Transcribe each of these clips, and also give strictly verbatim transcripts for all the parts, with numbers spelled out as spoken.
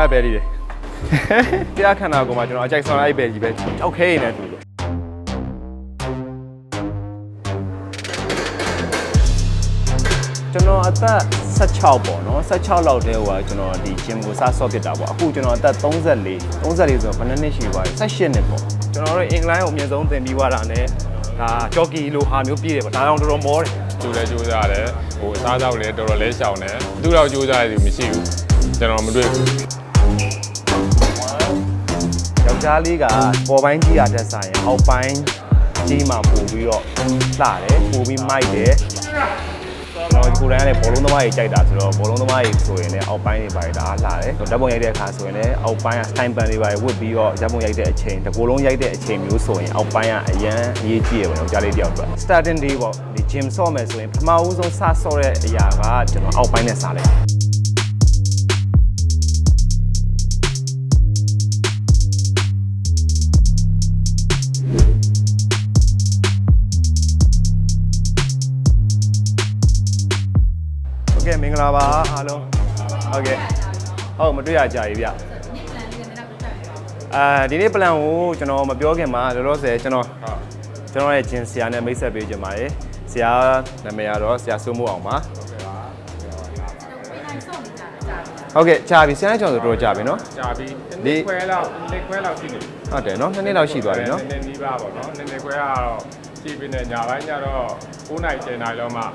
啥白的？嘿嘿，大家看到过吗？就那 Jackson 那一白一白，超黑呢，对不对？ ကျွန်တော်အသက်sixteenပေါ့နော်sixteenလောက်တည်းဟိုကကျွန်တော်ဒီ gym ကိုစဆော့ဖြစ်တာပေါ့အခုကျွန်တော်အသက်thirty-four thirty-fourဆိုတော့ဘယ်နှစ်နှစ်ရှိပါလဲeighteenနှစ်ပေါ့ကျွန်တော်တို့အင်္ဂလန်ကိုအမြင့်ဆုံးသင်ပြီးွားတာနဲ့ဒါ jockey လိုဟာမျိုးပြည့်တယ်ပေါ့ဒါတော့တော်တော်မောတယ်ကျိုးလဲကျိုးစားတယ်ဟိုစားကြောက်လဲတော်တော်လဲရှောင်တယ်သူ့တော့ကျိုးစားတယ်မရှိဘူးကျွန်တော်မတွေ့ဘူးယောက်ျားလေးကပေါ်ပိုင်းကြီးရတဲ့ဆိုင်ရင်အောက်ပိုင်းကြီးမှာပို့ပြီးတော့လှတယ်ပို့ပြီးမိုက်တယ်เราคู่แรกเนี่ยบอลลูนตัวใหญ่ใจด่าสุดแล้วบอลลูนตัวใหญ่สวยเนี่ยเอาไปในใบด่าหลาเลยดับบอลใหญ่เด็กขาสวยเนี่ยเอาไปอ่ะสไตล์แบบในใบวุ้ดบีก็ดับบอลใหญ่เด็กเชนแต่บอลลูนใหญ่เด็กเชนมีสวยเอาไปอ่ะอย่างนี้จีบเราจะได้เดียวกันสตาร์ทดีกว่าดิจิมซ้อมสวยพม่าอุ้งซ้าสวยอย่างว่าจะเราเอาไปเนี่ยสาเลยโอเคมิงลาบาฮัลโหลโอเคเอามาတွေ့ရကြပြီဗျအာဒီနေ့ plan ကိုကျွန်တော်မပြောခင်မှာလောလောဆယ်ကျွန်တော်ကျွန်တော်ရဲ့ဂျင်ဆရာနဲ့မိတ်ဆက်ပေးကြပါရစေဆရာနာမည်ကတော့ဆရာစိုးမိုးအောင်ပါโอเคကြာပြီဆရာကျွန်တော်တို့ကြာပြီเนาะကြာပြီဒီခွဲလောက်ဒီခွဲလောက်ရှိတယ်ဟုတ်တယ်เนาะနှစ်နှစ်လောက်ရှိသွားပြီเนาะနည်းနည်းပါပေါ့เนาะနည်းနည်းခွဲကတော့ရှိပြီနဲ့ညာပိုင်းညတော့nineနိုင်tenနိုင်လောက်မှာ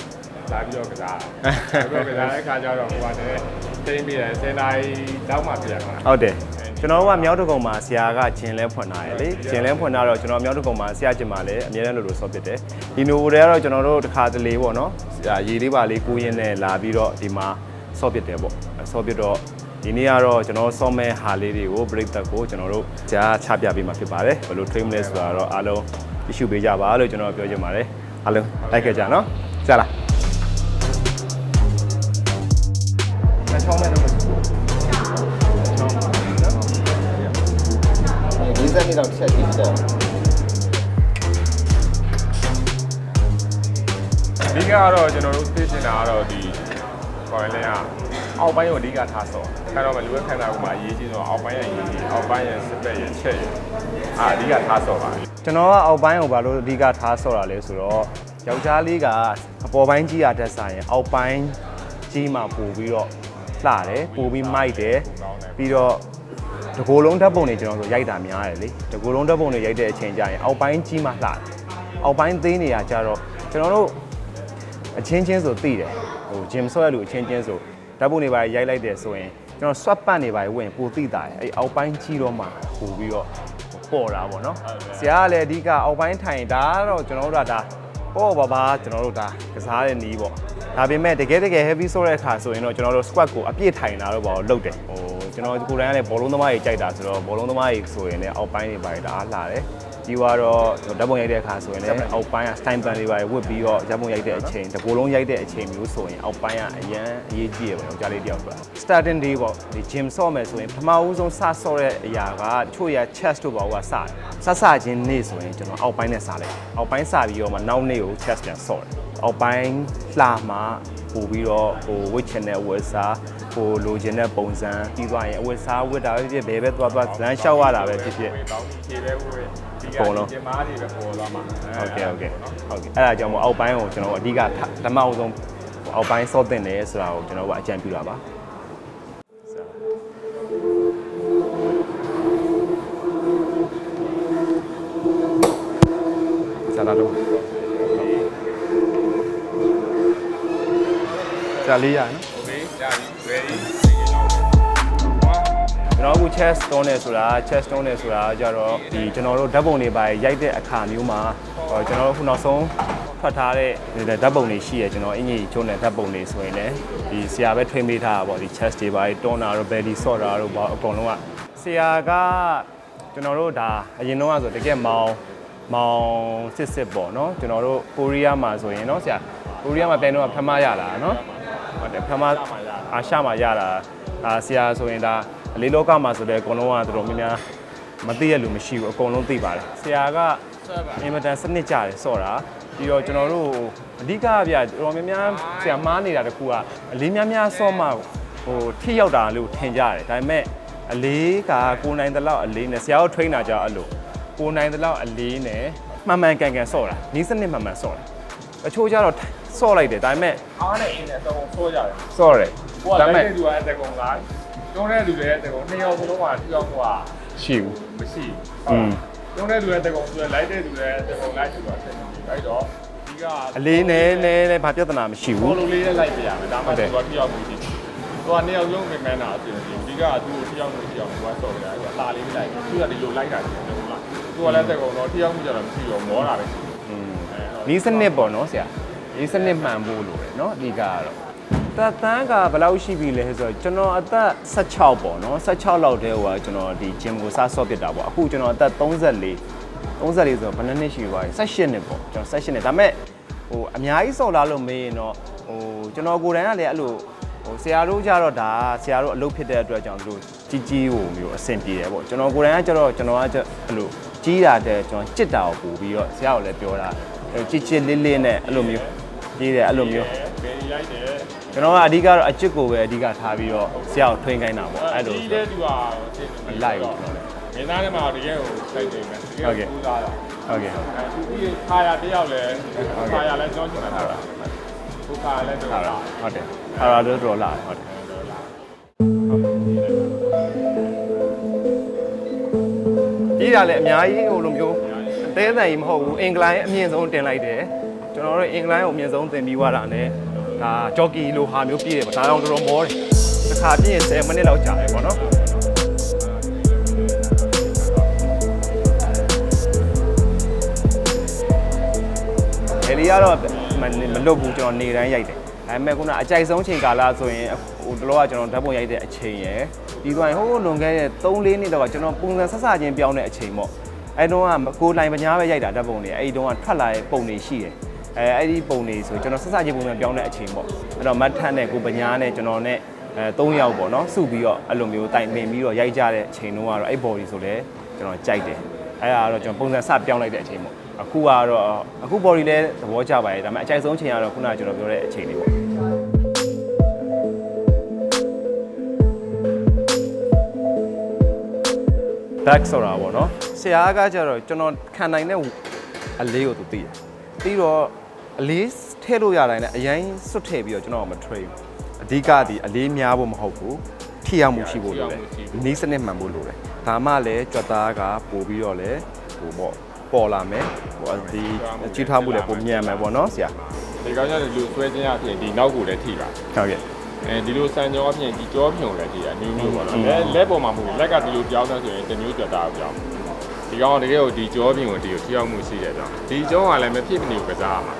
လာပြီးတော့ကစားပြီးတော့ကစားတဲ့အခါကျတော့ဟိုကလည်းတင်းပြီးတယ်tenနိုင်လောက်မှပြရမှာဟုတ်တယ်ကျွန်တော်ကမြောက်တကုံမှာဆရာကဂျင်လဲဖွင့်လာတယ်လေဂျင်လဲဖွင့်လာတော့ကျွန်တော်မြောက်တကုံမှာဆရာဂျင်မှာလည်းအမြဲတမ်းလိုလိုဆော့ပစ်တယ်ဒီနိုတွေကတော့ကျွန်တော်တို့တစ်ခါတလေပေါ့နော်ရေလေးပါလေးကိုရင်းနဲ့လာပြီးတော့ဒီမှာဆော့ပစ်တယ်ပေါ့ဆော့ပစ်တော့ဒီနေ့ကတော့ကျွန်တော်ဆော့မဲ့ဟာလေးတွေကို break တက်ကိုကျွန်တော်တို့ကြားချပြပေးမှာဖြစ်ပါတယ်ဘယ်လို train လဲဆိုတာတော့အားလုံး issue ပေးကြပါလို့ကျွန်တော်ပြောချင်ပါတယ်အားလုံး like ကြနော်ဆရာလား超卖的很多，超卖的很多。哎，你在那张贴地的。你看啊，罗，今朝罗最近啊，罗的，关于那呀，澳门有几家茶所，看到没？如果看到我们业绩中，澳门也业绩，澳门也是被人切的，啊，几家茶所吧。今朝啊，澳门有把罗几家茶所来说罗，有家几家，澳门几家茶山，澳门几嘛布比罗。หลาเลยปูบีไม่เดะปีเราตะโกลงทับบุญเนี่ยจังเราย้ายตามยาเลยตะโกลงทับบุญเนี่ยย้ายเดะเชนจ่ายเอาไปจีมาหลาเอาไปตีเนี่ยจ้าเราจังเราเชนเชนสุดตีเลยโอ้จิมซ้อยดูเชนเชนสุดทับบุญเนี่ยไปย้ายไล่เดะส่วนจังเราสวับปั้นเนี่ยไปเว้นปูตีตายไอเอาไปจีเรามาปูบีเราป่อเราบ่เนาะเสียเลยดีกว่าเอาไปถ่ายด่าเราจังเราด่าโอ้บ้าๆจังเราด่ากระซ่าเลยหนีบ่ถ้าเป็นแม่เด็กๆเด็กๆ heavy ส่วนแรกขาส่วนเนาะจังเราสควอตกูอภิเษกไทยนะเราบอกเลิกเด็กโอ้จังเราคู่แรกเนี่ยบอลลูนตัวใหญ่ใจด่าส่วนบอลลูนตัวใหญ่ส่วนเนี่ยเอาไปในใบด่าหลาเลยดีว่าเราดับบอลใหญ่เด็กขาส่วนเนี่ยเอาไปอ่ะสไตล์แบบในใบวุ้ดบีก็ดับบอลใหญ่เด็กเชนแต่บอลลูนใหญ่เด็กเชนมีส่วนเอาไปอ่ะยังยี่จีบเราจะได้เดียวกันสตาร์ทดีกว่าดิจิมซ้อมส่วนพม่าอุ้งส่งซาส่วนอย่างก็ช่วยเชสตัวบอกว่าซาซาซาจีนนี่ส่วนจังเราเอาไปเนี่ยซาเลยเอาไปซาบีก็มันน่าเนี่ยเชสเนี่ยส่วนเอาไปลามาปูบีโร่ปูวิชเนอเวซ่าปูโลเจเนอปงซันที่ว่าอย่างเวซ่าเวดาวิธีเบเบตัวตัวแล้วเช่าว่าอะไรแบบนี้โป่งเนาะโอเคโอเคโอเคอะไรจะมาเอาไปของฉันว่าดีกว่าแต่มาเอาตรงเอาไปสอดเต็มเลยสุดแล้วฉันว่าจะเป็นแบบซาลาโดจะเรียนเราผู้เชสโตนเนี่ยสุราเชสโตนเนี่ยสุราจะเราดีจะเราดับเบิลเนี่ยไปย้ายเด็กอาคารมิวมาจะเราคุณน้องส่งพัฒนาเลยแต่ดับเบิลเนี่ยชี้จะเราอันนี้ชนเนี่ยดับเบิลเนี่ยสวยเนี่ยดีเสียไปเทรนไม่ท่าบอกดีเชสดีไปโตนาเราเบดีโซราเราบอกตรงนู้นว่าเสียก็จะเราด่ายินน้องว่าสุดแต่แกเมาเมาเสียเสียบอกเนาะจะเราปุริยามาสวยเนาะเสียปุริยามาเป็นว่าพม่าอย่างละเนาะพม่าอาชามายาละอาเซียนส่วนใดลิโลกามาส่วนใดกลุ่มว่าตัวมีเนี่ยมันตีอะไรไม่ชิวกลุ่มตีไปเซียก็เอ็มตันสนิจใจสอดละที่เราจะนรู้ดีกว่าพี่เราไม่เนี่ยเซียมาเนี่ยแต่กูอะลิมเนี่ยเนี่ยสอมาโอ้ที่ยาวด่าลูกเทียนใจแต่แม่ Ali ka kunai dalau Ali ne siao train aja alu. Kunai dalau Ali ne mama keng keng sora. Ni sen ne mama sora. Achu jaro sora ide dai me. Ane ne to sora jaro. Sora. Dai me. Dai du a de kong lai. Dong ne du le de kong ne yao kong wa ti yao wa. Chiu. Bu si. Um. Dong ne du le de kong du lai de du le de kong lai chiu wa sen. Dai do. Ali ne ne ne ba pya tana ma chiu. Ko lu le lai pya ma da ma du wa ti yao bu si. ตัวนี้เอาลงไปแม่น่ะตัวนี้ดีก็ตัวที่เอาไม่เสียหัวสอดเลยอ่ะตาลิ้นไหลตัวอะไรแต่ก็เนาะที่เอาไม่จำไม่อยู่หมอน่ะเลยอืมเออนี้สเนปบ่เนาะเสียนี้สเนปหมั่นบูโหลเลยเนาะอธิกาတော့ตาตั้งก็บลาวရှိပြီလဲဆိုတော့ကျွန်တော်အသက် สิบหก ပေါ့เนาะ สิบหก လောက်တည်းဟိုကကျွန်တော်ဒီ gym ကိုစဆော့ဖြစ်တာပေါ့အခုကျွန်တော်အသက် သုံးสิบလေး သုံးสิบလေး ဆိုတော့ ကြီးကြီးကိုမျိုးအဆင်ပြေတယ်ပေါ့ကျွန်တော်ကိုယ်တိုင်ကလည်းအဲ့လိုဟိုဆရာတို့ကြတော့ဒါဆရာတို့အလုပ်ဖြစ်တဲ့အတွက်ကြောင့်သူကြီးကြီးကိုမျိုးအဆင်ပြေတယ်ပေါ့ကျွန်တော်ကိုယ်တိုင်ကကျတော့ကျွန်တော်ကအဲ့လိုလူကြီးတာတဲ့ကျွန်တော်ချစ်တာကိုပို့ပြီးတော့ဆရာကိုလွှဲခိုင်းတာပေါ့အဲ့လိုကြီးတယ်သူကဟိုစိတ်တွေပဲဟုတ်ကဲ့ဟုတ်ကဲ့အဲ့ဒါသူကြီးထားရတယောက်လည်းထားရလည်းကြောင်းချင်တာဟုတ်တယ် เอาล่ะတို့တော့လာဟုတ်တယ်အဲ့ဒါတို့တော့လာဟုတ်တယ်ဒီကလည်းအများကြီးဟိုလိုမျိုးတဲတိုင်းမဟုတ်ဘူးအင်္ဂလန်အမြင့်ဆုံးတင်လိုက်တယ်ကျွန်တော်တို့အင်္ဂလန်ကိုအမြင့်ဆုံးတင်ပြီးွားတာနဲ့ဒါကြောက်ကြီးလိုဟာမျိုးပြည့်တယ်ပေါ့ဒါကြောင့်တော်တော်မောတယ်တစ်ခါပြင်းရင်ဆယ်မိနစ်လောက်ကြာတယ်ပေါ့နော် အဲ့ဒီတော့ဟိုလုံခဲ့တဲ့သုံးလေးနှစ်တော့ကျွန်တော်ပုံစံဆက်စချင်းပြောင်းတဲ့အချိန်ပေါ့အဲ့တော့မှကိုယ်တိုင်ပညာပဲရိုက်တာဓာတ်ပုံတွေအဲ့ဒီတော့ကထွက်လာတဲ့ပုံတွေရှိတယ်အဲအဲ့ဒီပုံတွေဆိုကျွန်တော်ဆက်စချင်းပုံစံပြောင်းတဲ့အချိန်ပေါ့အဲ့တော့မှတ်ထက်နဲ့ကိုယ်ပညာနဲ့ကျွန်တော်နဲ့သုံးယောက်ပေါ့နော်စုပြီးတော့အဲ့လိုမျိုးတိုင်မင်ပြီးတော့ရိုက်ကြတဲ့အချိန်တော့ကတော့အဲ့ body ဆိုလဲကျွန်တော်ကြိုက်တယ်အဲ့ဒါတော့ကျွန်တော်ပုံစံဆက်ပြောင်းလိုက်တဲ့အချိန်ပေါ့ အခုကတော့အခု body လဲသဘောကျပါတယ်ဒါပေမဲ့အကြိုက်ဆုံးချိန်ကတော့ခုနကကျွန်တော်ပြောတဲ့အချိန်လေးပေါ့ back ဆိုတာပေါ့နော်ဆရာကကျတော့ကျွန်တော်ခံနိုင်တဲ့အလေးကိုသူသိတယ်ပြီးတော့အလေးထည့်လို့ရတိုင်းနဲ့အရင်စွတ်ထည့်ပြီးတော့ကျွန်တော်ကမ train အဓိကဒီအလေးများဖို့မဟုတ်ဘူးထိရောက်မှုရှိဖို့လိုတယ်နီးစနစ်မှန်ဖို့လိုတယ်ဒါမှလည်းကြွက်သားကပို့ပြီးတော့လဲဟိုပေါ့ပေါ်လာမယ်ဟိုဒီကြီးထွားမှုလည်းပုံမြန်မယ်ပေါ့နော်ဆရာဒီကောင်ကျတော့လူဆွဲခြင်းအပြင်ဒီနောက်ကိုလည်းထိပါဟုတ်ကဲ့ ဒီလိုစံကြောအပြင်ဒီကြောပြုံးလဲထိတာညှို့ညှို့ပါတော့လဲလဲပုံမှာမဟုတ်ဘူးလက်ကဒီလိုကြောင်းသားဆိုရင်တမျိုးကြွက်သားကြောင်းဒီကောင်ကတကယ်ကိုဒီကြောပြုံးကိုဒီကိုထိရောက်မှုရှိတယ်ကြောင်းဒီကြောင်းကလည်းမဖြစ်မနေကစားမှာ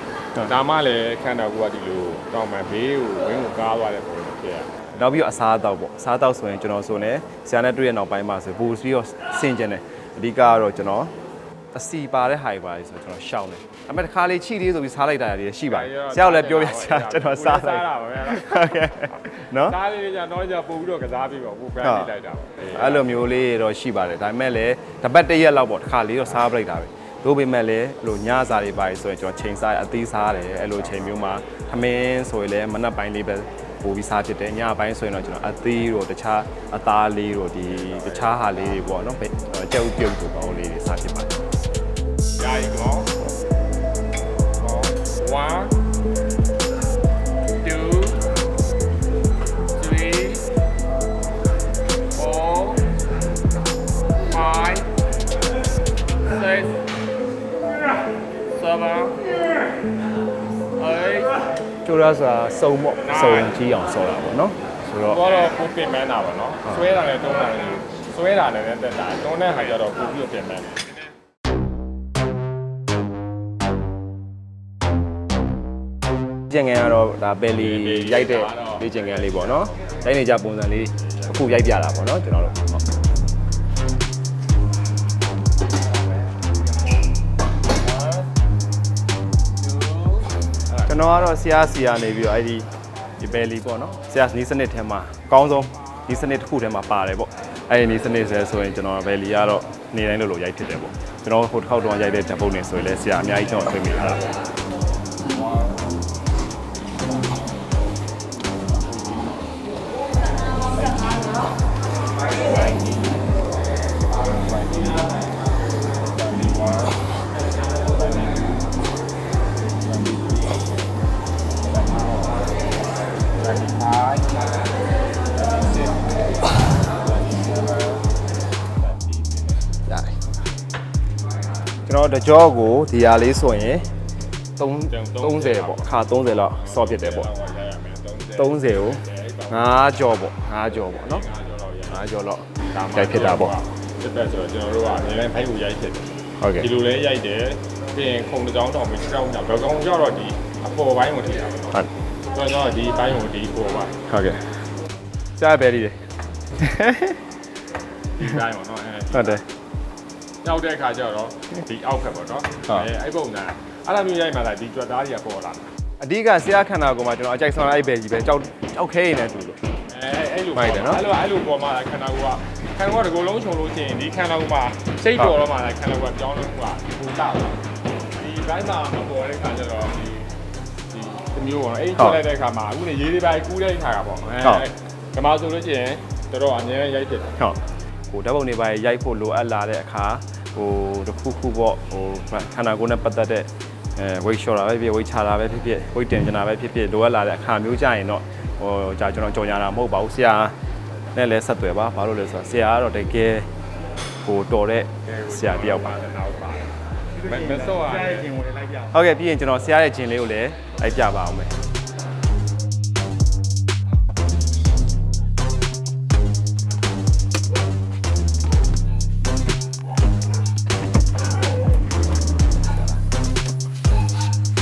ဒါမှလည်းခန္ဓာကိုယ်ကဒီလိုတောင်းပန်ဘေးကိုဝင်းကိုကားသွားတယ်ပုံနဲ့ပြရတော့ပြီးတော့အစားအသောက်ပေါ့အစားအသောက်ဆိုရင်ကျွန်တော်ဆိုနေဆရာနဲ့တွေ့ရနောက်ပိုင်းမှာဆိုဘူစီရောစင်ကျင်တယ်အဓိကကတော့ကျွန်တော် အစီပါတဲ့ဟိုက်ပါဆိုကျွန်တော်ရှောင်းတယ်ဒါပေမဲ့ခါလေးချီသေးဆိုပြီးစားလိုက်တာရရှိပါတယ်ဆရာကျွန်တော်စားတာဟုတ်ကဲ့နော်ဒါလေးလေးကြာတော့ကြာပို့ပြီးတော့ကစားပြီးတော့ဘူးပဲလိုက်တာပါအဲ့လိုမျိုးလေးတော့ရှိပါတယ်ဒါပေမဲ့လည်းတပတ်တရက်လောက်ပေါ့တစ်ခါလေးတော့စားပလိုက်တာပဲသို့ပေမဲ့လည်းဟိုညစာတွေပါဆိုကျွန်တော်ချိန်စားအသေးစားတယ်အဲ့လိုချိန်မျိုးမှာထမင်းဆိုရင်လည်းမနက်ပိုင်းလေးပဲပို့ပြီးစားဖြစ်တယ်ညပိုင်းဆိုရင်တော့ကျွန်တော်အသေးတို့တခြားအသားလေးတို့ဒီတခြားဟာလေးတွေပေါ့နော်ကြောက်ပြုတ်တူပေါင်းလေးတွေစားဖြစ်ပါတယ် one two three four five six seven eight九啦，數數字用數啦，喏，所以我都變咩啦喎，所以啦，你都大，都呢係有度估標變咩？ ကျင်ငယ်ကတော့ဒါဘယ်လီရိုက်တဲ့ဒီကျင်ငယ်လေးပေါ့နော်တိုင်းနေကြပုံစံလေးအခုရိုက်ပြတာပေါ့နော်ကျွန်တော်တို့ကျွန်တော်ကတော့ဆရာဆရာနေပြီးတော့အဲ့ဒီဒီဘယ်လီပေါ့နော်ဆရာနီးစနစ်ထဲမှာအကောင်းဆုံးဒီစနစ်တစ်ခုထဲမှာပါတယ်ပေါ့အဲ့ဒီနီးစနစ်ဆဲဆိုရင်ကျွန်တော်ဘယ်လီကတော့နေတိုင်းလို့လို့ရိုက်ဖြစ်တယ်ပေါ့ကျွန်တော်ဟိုတစ်ခေါက်တော့ရိုက်တဲ့ဓာတ်ပုံတွေဆိုရင်လည်းဆရာအများကြီးကျွန်တော်တွေ့မိတာ All right. ကျွန်တော်တကြောကိုဒီဟာလေးဆိုရင်30ပေါ့ခါ30လောက်ဆော့ဖြစ်တယ်ပေါ့30ကို5ကြောပေါ့5ကြောပေါ့เนาะ5ကြောလောက်ရိုက်ဖြစ်တာပေါ့ဖြစ်တဲ့ဆိုတော့ကျွန်တော်တို့ကအရင်ဖိုက်ကိုရိုက်ဖြစ်တယ်ဟုတ်ကဲ့ဒီလိုလဲရိုက်တယ်ပြီးရင်ခုံတစ်ကြောင်းတောင်ပြီးတစ်ကြောင်းတောင်တော့ကောင်ကြောက်တော့ဒီအပေါ်ပိုင်းကိုထိတာပေါ့ဟုတ်ကျွန်တော်ဒီပိုင်းကိုဒီပေါ်ပါဟုတ်ကဲ့ကြားပဲလေးတယ်ဒီတိုင်းပေါ့เนาะဟုတ်တယ်နောက်တဲ့အခါကျတော့ဒီအောက်ဖက်ပေါ့เนาะအဲအဲ့ပုံစံအဲ့လိုမျိုးရိုက်မှလာဒီကြွက်သားတွေကပေါ်လာအဓိကဆရာခန္ဓာကိုမှကျွန်တော်အကြိုက်ဆောင်လိုက်ပဲကြီးပဲကြောက်ကြောက်ခဲနေတယ်သူလို့အဲအဲ့လိုအဲ့လိုအဲ့လိုပေါ်မှခန္ဓာကိုကခန္ဓာကိုတကူလုံးချုံလို့ရှိရင်ဒီခန္ဓာကိုမှစိတ်တော်တော့မှခန္ဓာကိုကကြောင်းလို့ကပူတာဒီဘိုင်းမှာမပေါ်တဲ့အခါကျတော့ဒီဒီမျိုးပေါ့เนาะအဲ့ချိုးလိုက်တဲ့အခါမှာအခုနေရေးလေးပိုင်းကူးတဲ့အခါကပေါ့အဲဓမ္မဆိုလို့ရှိရင်တော်တော်အများကြီးရိုက်ဖြစ်တယ်ဟုတ်ဟိုဓာတ်ပုံတွေပိုင်းရိုက်ဖို့လိုအပ်လာတဲ့အခါဟိုတစ်ခုခုပေါ့ဟိုခန္ဓာကိုယ်နဲ့ပတ်သက်တဲ့အဲ weight short တာပဲဖြစ် weight ချတာပဲဖြစ်ဖြစ် weight တင်တာပဲဖြစ်ဖြစ်လိုအပ်လာတဲ့အခါမျိုးကြရင်တော့ဟိုကြာကျွန်တော်ကြော်ညာတာမဟုတ်ပါဘူးဆရာနဲ့လည်းဆက်သွယ်ပါဘာလို့လဲဆိုတော့ဆရာကတော့တကယ်ဟိုတော်တဲ့ဆရာတယောက်ပါမဆော့ရဟုတ်ကဲ့ပြီးရင်ကျွန်တော်ဆရာရဲ့ဂျင်လေးကိုလည်းလိုက်ပြပါအောင်မယ်ဟုတ်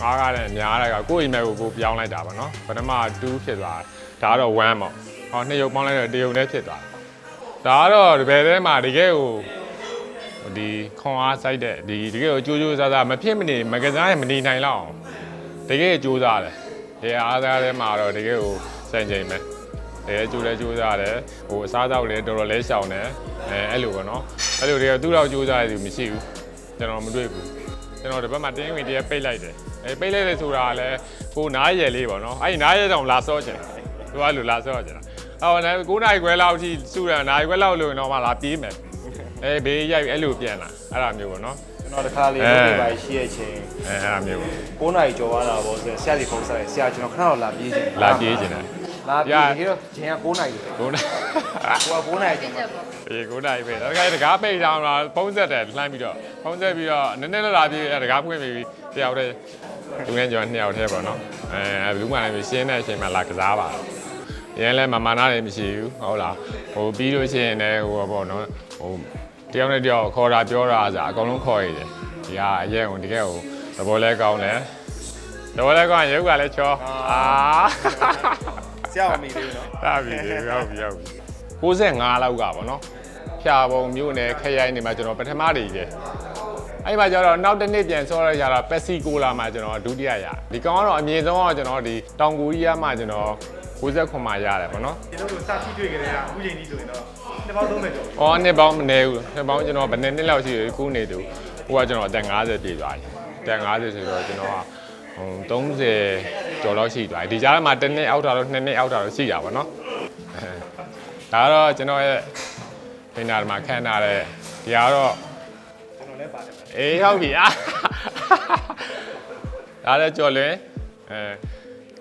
ငါးကားနဲ့များတဲ့ခါကိုယ့်အိမ်မက်ကိုကိုပြောင်းလိုက်တာပါနော်ပထမ2ဖြစ်သွားဒါကတော့1ပေါ့ဟောနှစ်ရုံပေါင်းလိုက်တော့တစ်ရုံနဲ့ဖြစ်သွားဒါကတော့ဒီဘယ်ထဲမှာတကယ်ကိုဒီခွန်အားစိုက်တဲ့ဒီတကယ်ကိုကြိုးကြိုးစားစားမဖြစ်မနေမကစားရမနေနိုင်လောက်အောင်တကယ်ကြိုးစားတယ်ဒီအားစားထဲမှာတော့တကယ်ကိုစံချိန်ပဲတကယ်ကြိုးလဲကြိုးစားတယ်ဟိုအစားအသောက်လည်းတော်တော်လေးရှောင်တယ်အဲအဲ့လိုပေါ့နော်အဲ့လိုတကယ်သူ့လောက်ကြိုးစားရသူမရှိဘူးကျွန်တော်မတွေ့ဘူးကျွန်တော်ဒီဘက်မှာတင်းဝင်တည်းပိတ်လိုက်တယ်အဲပိတ်လိုက်တယ်ဆိုတာလည်းကိုနားရည်လေးပေါ့နော်အဲ့ဒီနားရည်တောင်လာစောချင်သူကလိုလာစောချင်အော်နိုင်ကိုနိုင်ခွဲလောက်ထိစုရနိုင်ခွဲလောက်လို့တော့မှလာပြေးမယ်အေးဘေးရိုက်အဲ့လိုပြန်လာအဲ့ဒါမျိုးပေါ့နော်ကျွန်တော်တခါလေးလေးပဲရှိရချင်းအဲ့ဒါမျိုးပေါ့ကိုနိုင်ကြော်သွားတာပေါ့ဆိုဆရာစီဖုန်းဆက်ဆရာကျွန်တော်ခဏတော့လာပြေးချင်လာပြေးချင်တယ်လာပြေးပြီးတော့ဂျင်ကကိုနိုင်ကိုနိုင်ကိုနိုင်ကျွန်တော်အေးကိုနိုင်ပဲတခါတခါပိတ်ဆောင်လာဖုန်းဆက်တယ်လှမ်းပြီးတော့ဖုန်းဆက်ပြီးတော့နည်းနည်းလာပြေးတခါဖွင့်ပြီးတယောက်တည်းလူငယ်ကျော်နှစ်ယောက်တည်းပေါ့နော်အဲဘလူးမှန်လည်းရှင်းတဲ့အချိန်မှာလာကစားပါရဲလဲမမနာလည်းမရှိဘူးဟုတ်လားဟိုပြီးလို့ရှိရင်လည်းဟိုပေါ့နော်ဟိုတယောက်နဲ့တယောက်ခေါ်တာပြောတာဆိုတာအကုန်လုံးခေါ်ရည်တယ်ဒီဟာအရင်ကတကယ်ဟိုသဘောလဲကောင်းတယ်သဘောလဲကောင်းရုပ်ကလည်းချောအာဆရာမီလေးနော်တာပြီရောက်ပြီရောက်ပြီ95လောက်ကပေါ့နော်ဖြာပုံမျိုးနဲ့ခရိုင်နေမှာကျွန်တော်ပထမတည်းကြီးအဲ့မှာကျတော့နောက်တစ်နှစ်ပြန်ဆော့ရရတာပက်စီကိုလာမှာကျွန်တော်ဒုတိယရဒီကောင်ကတော့အမြင့်ဆုံးကကျွန်တော်ဒီတောင်ကိုရီးယားမှာကျွန်တော်ကိုယ်ဆက်ခွန်မှာရတယ်ပေါ့နော်ကျွန်တော်တို့စသီးတွေ့ကြတဲ့အခုချိန်ကြီးဆိုရင်တော့နှစ်ပေါင်းသုံးပဲကျော်အော်နှစ်ပေါင်းမနေဘူးနှစ်ပေါင်းကျွန်တော်ဗနေနှစ်လောက်ရှိရခုနေတူဟိုကကျွန်တော်အသက်50ပြည့်သွားတယ်အသက်50ဆိုတော့ကျွန်တော်ကဟို30ကျော်လောက်ရှိသွားတယ်ဒီကြားမှာတစ်နှစ်အောက်တာတော့နှစ်နှစ်အောက်တာတော့ရှိတာပေါ့နော်ဒါတော့ကျွန်တော်ရဲ့ဖိနာမှာခံထားတဲ့ဒီကတော့ကျွန်တော်လည်းပါတယ်အေးဟုတ်ပြီအာဒါလည်းကျော်လွင်အဲ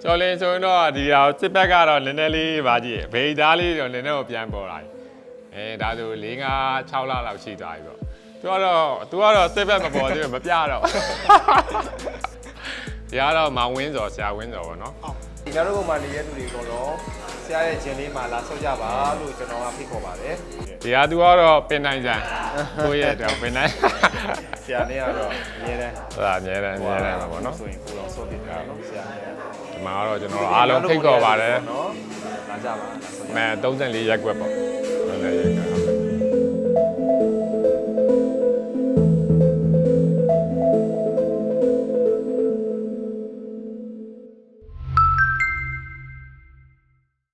တော်လင်းဆိုရင်တော့ဒီဟာစစ်ဘက်ကတော့နည်းနည်းလေးပါကြည့်ဗေဒသားလေးတော့နည်းနည်းတော့ပြန်ပေါ်လာတယ်အဲဒါဆို4-5-6လလောက်ရှိသွားပြီပေါ့သူကတော့သူကတော့စစ်ဘက်မပေါ်သေးဘူးမပြတော့ဒီဟာတော့မဝင်းစော်ဆရာဝင်းစော်ပေါ့နော်ဒီနောက်တော့မှနေရတဲ့သူတွေကတော့ဆရာရဲ့ဂျင်လေးမှာလာဆောက်ကြပါလို့ကျွန်တော်ကဖိတ်ခေါ်ပါတယ်ဒီဟာသူကတော့ပင်နိုင်စံကိုယ့်ရဲ့တော့ပင်နိုင်ဆရာလေးကတော့အမြဲတမ်းဟာအမြဲတမ်းအမြဲတမ်းပေါ့နော်ဆိုရင်ကိုယ်တော်ဆော့ဖြစ်တာနော်ဆရာဒီမှာတော့ကျွန်တော်အားလုံးဖိတ်ခေါ်ပါတယ်။လာကြပါ။မှန်34ရက်ကွက်ပေါ့။